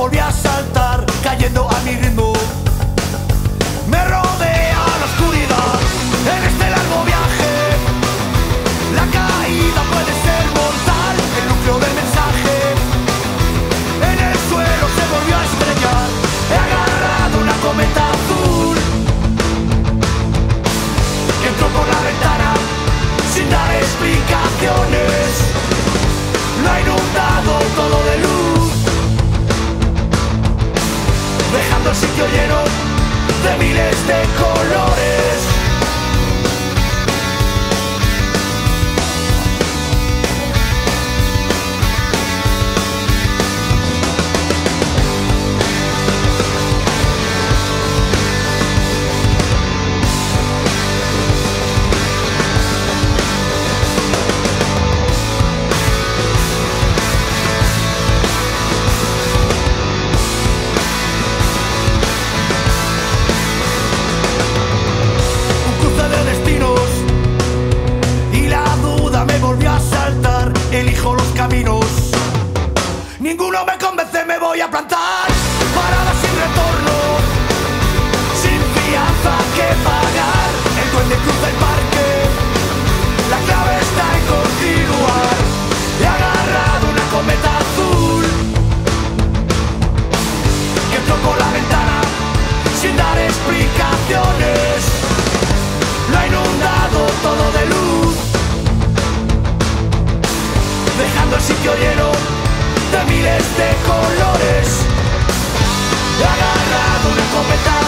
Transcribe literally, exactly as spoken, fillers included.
Volví a saltar, cayendo a mi ritmo. Me rodea la oscuridad en este largo viaje. La caída puede ser mortal, el núcleo del mensaje. En el suelo se volvió a estrellar. He agarrado una cometa azul que entró por la ventana sin dar explicaciones. Lo ha inundado todo de luz, dejando el sitio lleno de miles de colores. Elijo los caminos, ninguno me convence, me voy a plantar. Parada sin retorno, sin fianza que pagar. El duende cruza el parque, la clave está en continuar. He agarrado una cometa azul que entró por la ventana sin dar explicaciones. Lo ha inundado todo de luz, dejando el sitio lleno de miles de colores. He agarrado una cometa.